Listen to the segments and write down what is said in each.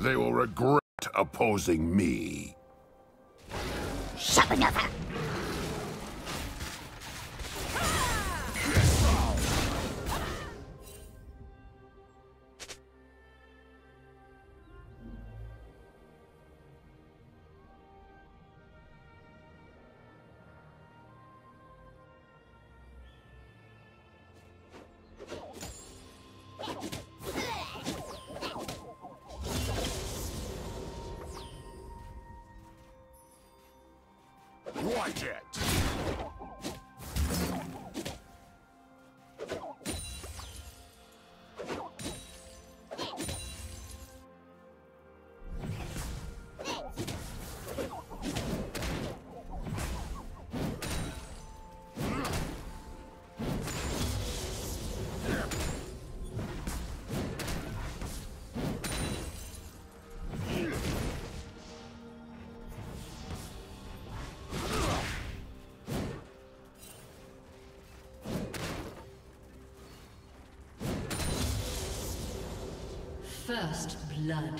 They will regret opposing me. Shabanova! Watch it! First blood.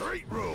Great rule.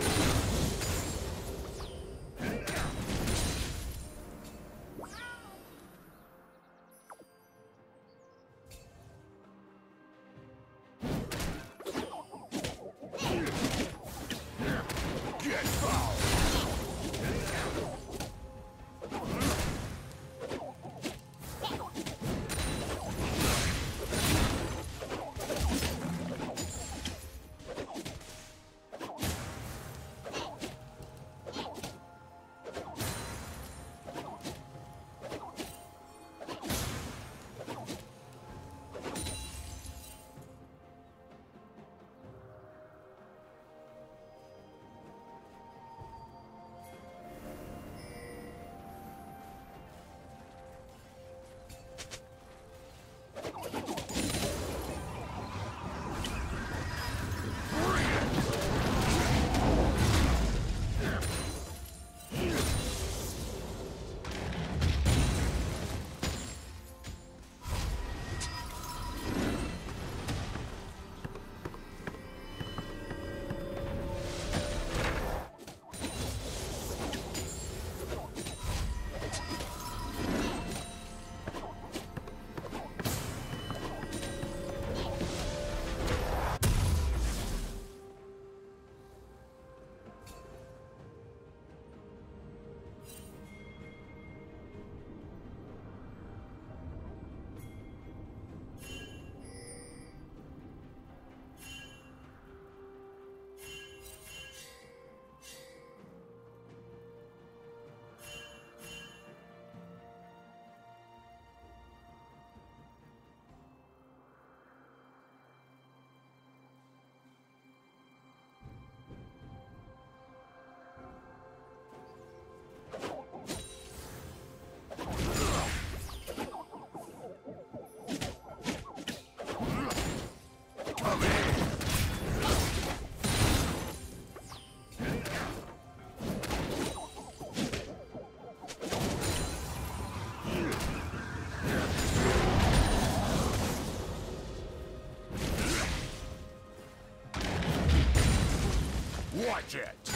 Watch it!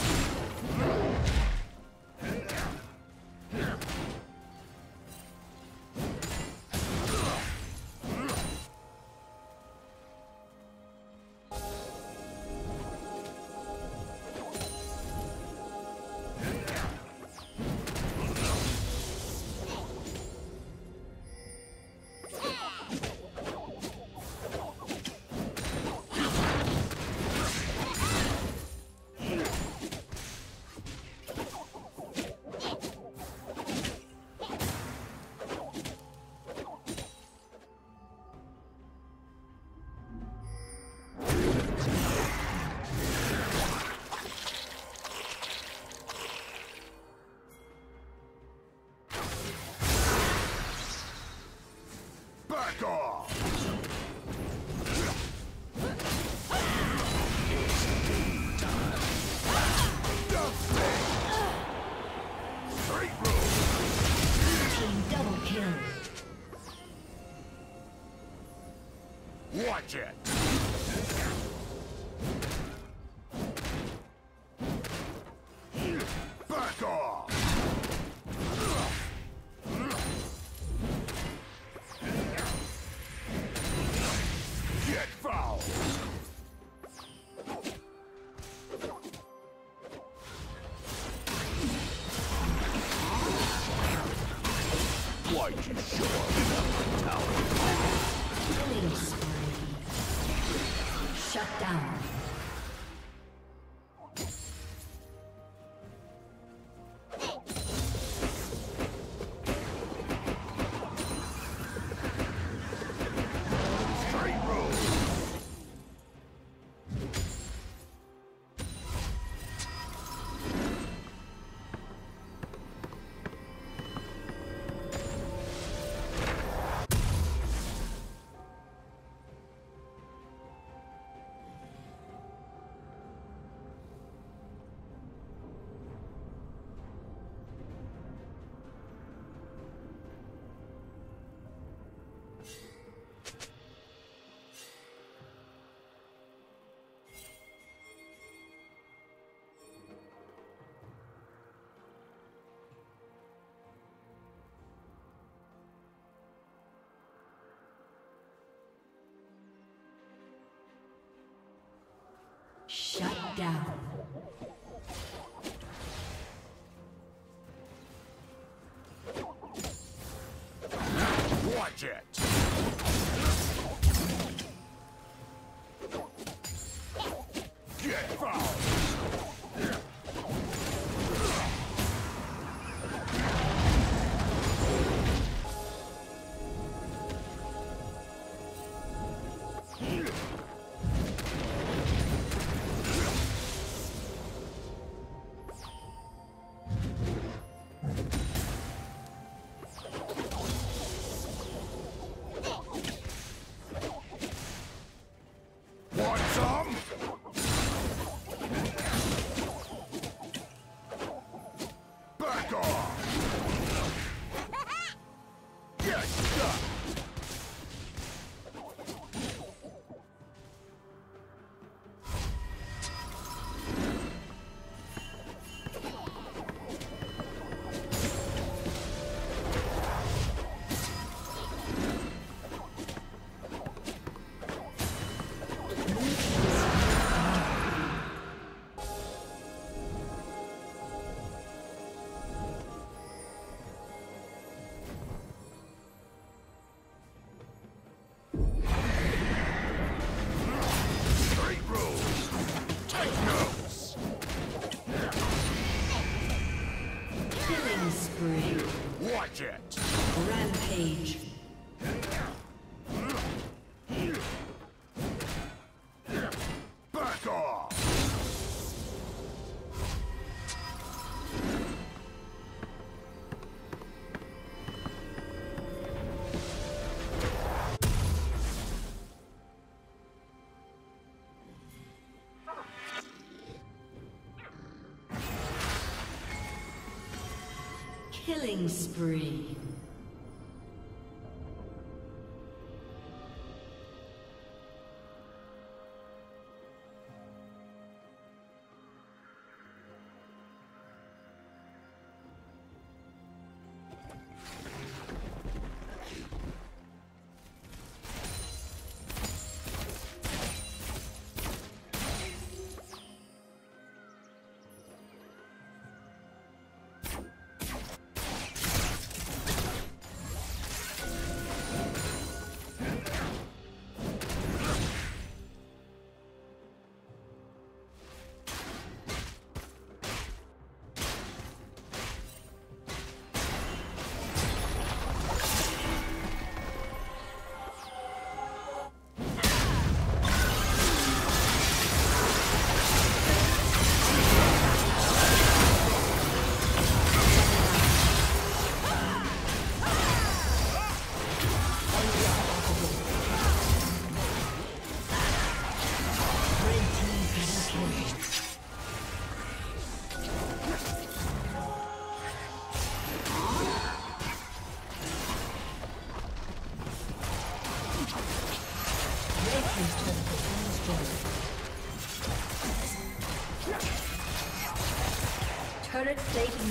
Watch it! Back off! Get fouled! Why'd you show up in the tower? Shut down. Shut down. Watch it. Get fouled. Watch it! Rampage! Back off! Killing spree. turret plating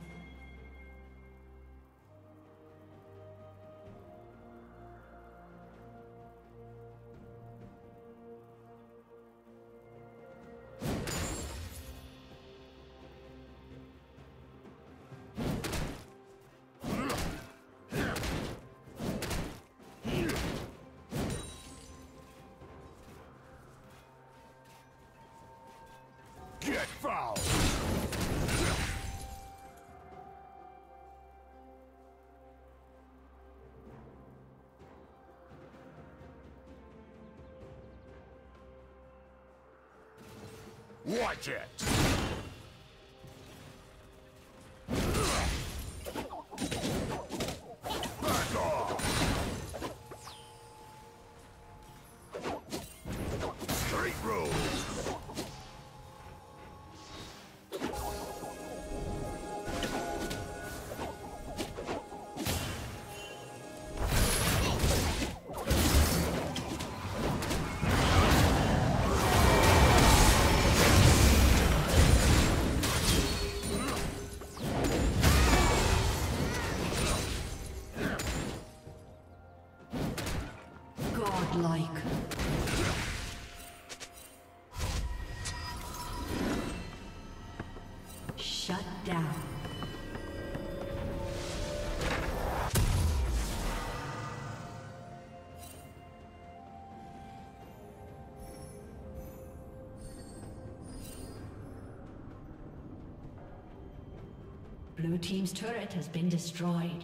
Watch it! Shut down. Blue team's turret has been destroyed.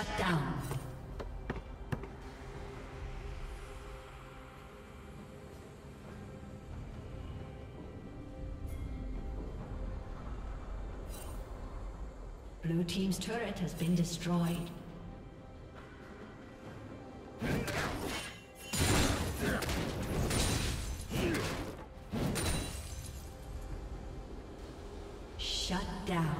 Shut down. Blue team's turret has been destroyed. Shut down.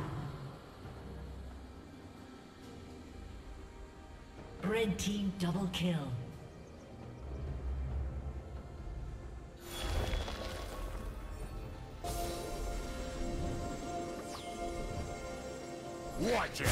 Red team double kill. Watch it!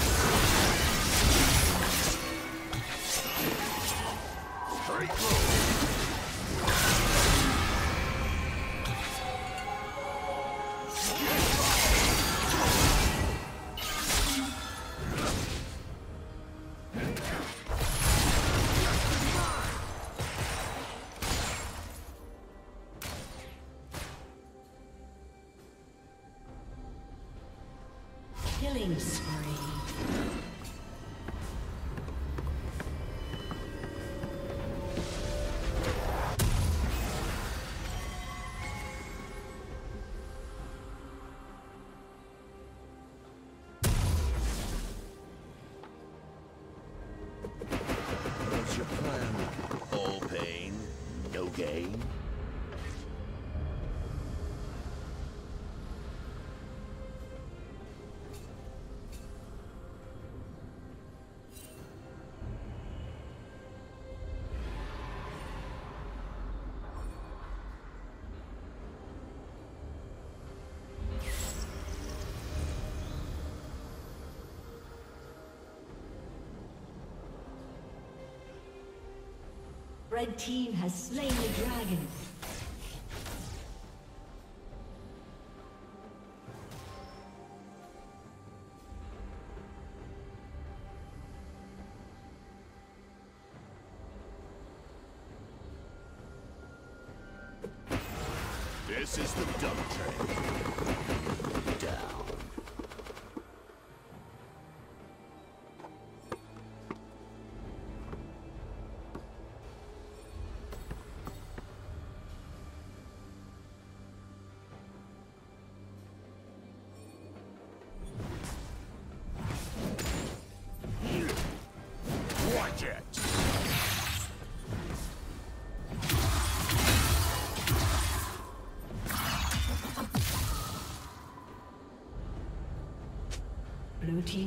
Killing spree. What's your plan? All pain, no gain. Red team has slain the dragon. This is the dump train. Down. Blue team's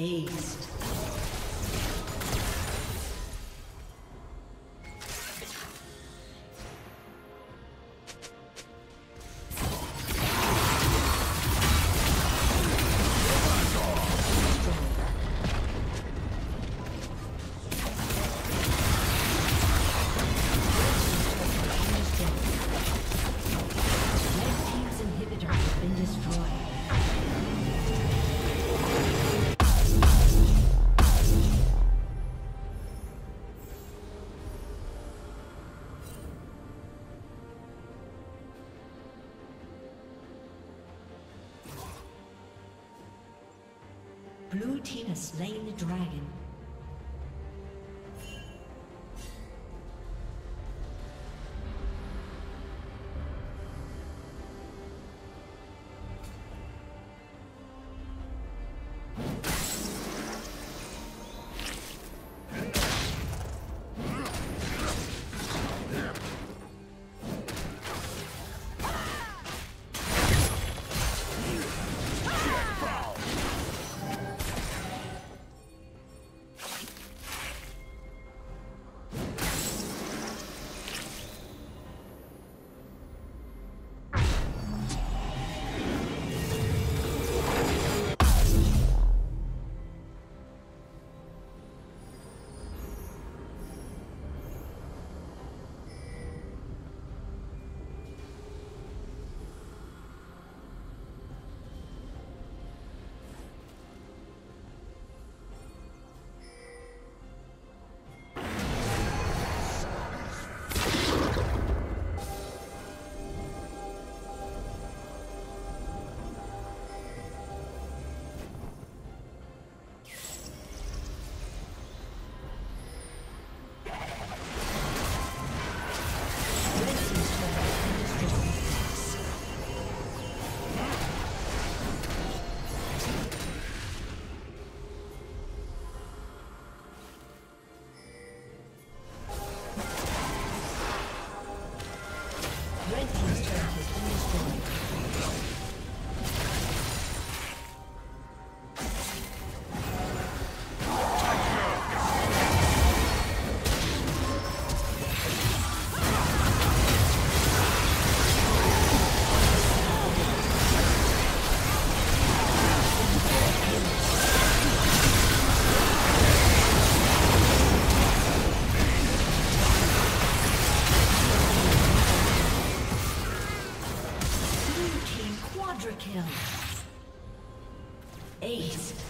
Aced. Blue team has slain the dragon. Ace.